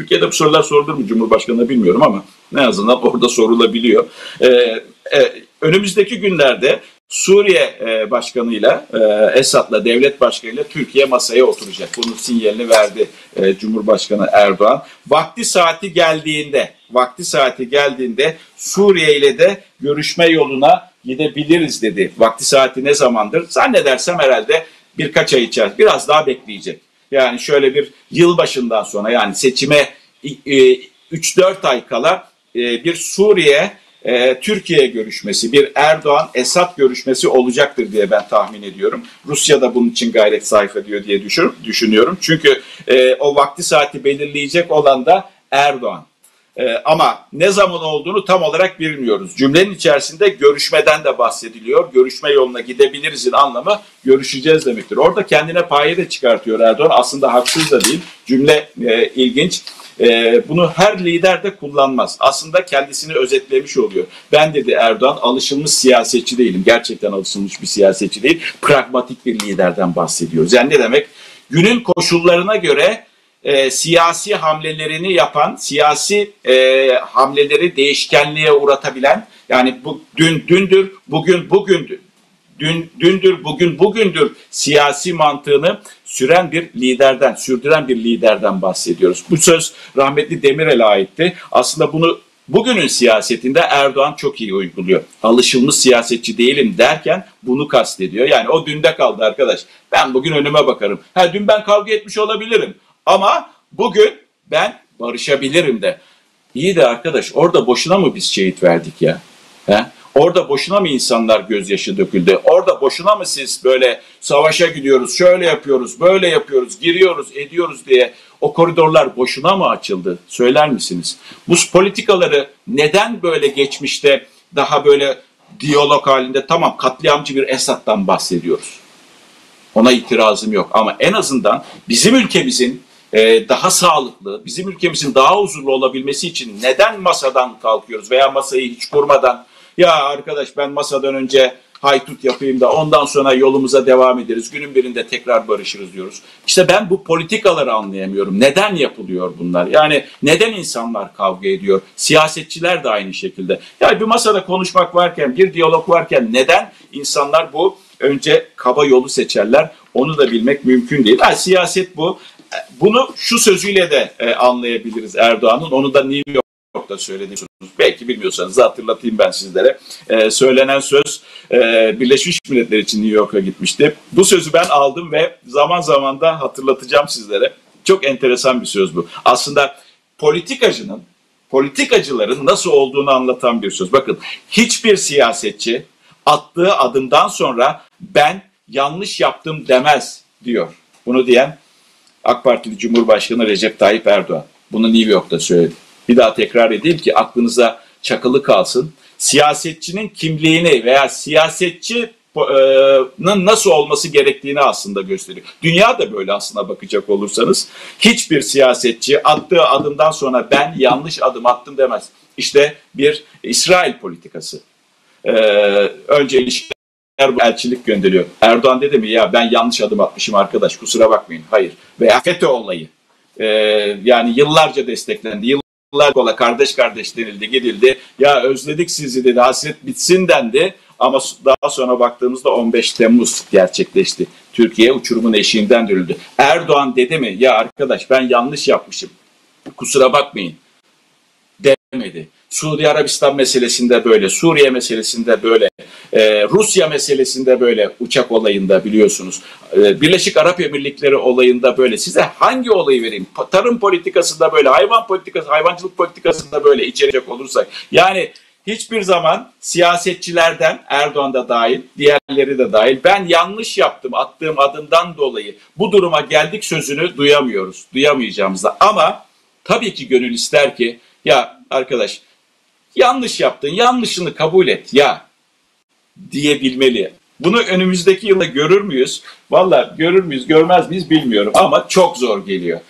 Türkiye'de bu sorular sorulur mu Cumhurbaşkanı'na bilmiyorum ama en azından orada sorulabiliyor. Önümüzdeki günlerde Suriye Başkanı'yla, Esad'la, devlet başkanıyla Türkiye masaya oturacak. Bunun sinyalini verdi Cumhurbaşkanı Erdoğan. Vakti saati geldiğinde Suriye ile de görüşme yoluna gidebiliriz dedi. Vakti saati ne zamandır? Zannedersem herhalde birkaç ay içerisinde, biraz daha bekleyecek. Yani şöyle bir yılbaşından sonra, yani seçime 3-4 ay kala bir Suriye Türkiye görüşmesi, bir Erdoğan-Esad görüşmesi olacaktır diye ben tahmin ediyorum. Rusya da bunun için gayret sarf ediyor diye düşünüyorum. Çünkü o vakti saati belirleyecek olan da Erdoğan. Ama ne zaman olduğunu tam olarak bilmiyoruz. Cümlenin içerisinde görüşmeden de bahsediliyor. Görüşme yoluna gidebiliriz'in anlamı görüşeceğiz demektir. Orada kendine payı da çıkartıyor Erdoğan. Aslında haksız da değil. Cümle ilginç. Bunu her lider de kullanmaz. Aslında kendisini özetlemiş oluyor. Ben dedi Erdoğan, alışılmış siyasetçi değilim. Gerçekten alışılmış bir siyasetçi değil. Pragmatik bir liderden bahsediyoruz. Yani ne demek? Günün koşullarına göre siyasi hamlelerini yapan, siyasi hamleleri değişkenliğe uğratabilen, yani bu dündür, bugün bugündür. Dündür, bugün bugündür siyasi mantığını sürdüren bir liderden bahsediyoruz. Bu söz rahmetli Demirel'e aitti. Aslında bunu bugünün siyasetinde Erdoğan çok iyi uyguluyor. Alışılmış siyasetçi değilim derken bunu kastediyor. Yani o dünde kaldı arkadaş. Ben bugün önüme bakarım. Ha, dün ben kavga etmiş olabilirim ama bugün ben barışabilirim de. İyi de arkadaş, orada boşuna mı biz şehit verdik ya? He? Orada boşuna mı insanlar gözyaşı döküldü? Orada boşuna mı siz böyle savaşa gidiyoruz, şöyle yapıyoruz, böyle yapıyoruz, giriyoruz, ediyoruz diye o koridorlar boşuna mı açıldı? Söyler misiniz? Bu politikaları neden böyle geçmişte daha böyle diyalog halinde, tamam katliamcı bir Esad'dan bahsediyoruz. Ona itirazım yok ama en azından bizim ülkemizin daha sağlıklı, bizim ülkemizin daha huzurlu olabilmesi için neden masadan kalkıyoruz veya masayı hiç kurmadan, ya arkadaş ben masadan önce haytut yapayım da ondan sonra yolumuza devam ederiz, günün birinde tekrar barışırız diyoruz. İşte ben bu politikaları anlayamıyorum. Neden yapılıyor bunlar? Yani neden insanlar kavga ediyor? Siyasetçiler de aynı şekilde. Yani bir masada konuşmak varken, bir diyalog varken neden insanlar bu önce kaba yolu seçerler? Onu da bilmek mümkün değil. Yani siyaset bu. Bunu şu sözüyle de anlayabiliriz Erdoğan'ın. Onu da New York'ta söylediğimiz, belki bilmiyorsanız hatırlatayım ben sizlere. Söylenen söz Birleşmiş Milletler için New York'a gitmişti. Bu sözü ben aldım ve zaman zaman da hatırlatacağım sizlere. Çok enteresan bir söz bu. Aslında politikacıların nasıl olduğunu anlatan bir söz. Bakın, hiçbir siyasetçi attığı adımdan sonra ben yanlış yaptım demez diyor. Bunu diyen AK Partili Cumhurbaşkanı Recep Tayyip Erdoğan. Bunu New York'ta söyledi. Bir daha tekrar edeyim ki aklınıza çakılı kalsın. Siyasetçinin kimliğini veya siyasetçinin nasıl olması gerektiğini aslında gösteriyor. Dünya da böyle aslında bakacak olursanız. Hiçbir siyasetçi attığı adımdan sonra ben yanlış adım attım demez. İşte bir İsrail politikası. Önce ilişkiler, elçilik gönderiyor. Erdoğan dedi mi ya ben yanlış adım atmışım arkadaş kusura bakmayın. Hayır. Veya FETÖ olayı. Yani yıllarca desteklendi. Yıllar kola kardeş denildi, gidildi. Ya özledik sizi dedi, hasret bitsin dendi. Ama daha sonra baktığımızda 15 Temmuz gerçekleşti. Türkiye uçurumun eşiğinden dönüldü. Erdoğan dedi mi ya arkadaş ben yanlış yapmışım, kusura bakmayın demedi. Suudi Arabistan meselesinde böyle, Suriye meselesinde böyle, Rusya meselesinde böyle, uçak olayında biliyorsunuz, Birleşik Arap Emirlikleri olayında böyle, size hangi olayı vereyim? Tarım politikasında böyle, hayvancılık politikasında böyle içerecek olursak. Yani hiçbir zaman siyasetçilerden, Erdoğan da dahil, diğerleri de dahil, ben yanlış yaptım attığım adımdan dolayı bu duruma geldik sözünü duyamıyoruz, duyamayacağımız da. Ama tabii ki gönül ister ki ya arkadaş yanlış yaptın, yanlışını kabul et ya diyebilmeli. Bunu önümüzdeki yılda görür müyüz? Vallahi görür müyüz, görmez miyiz bilmiyorum ama çok zor geliyor.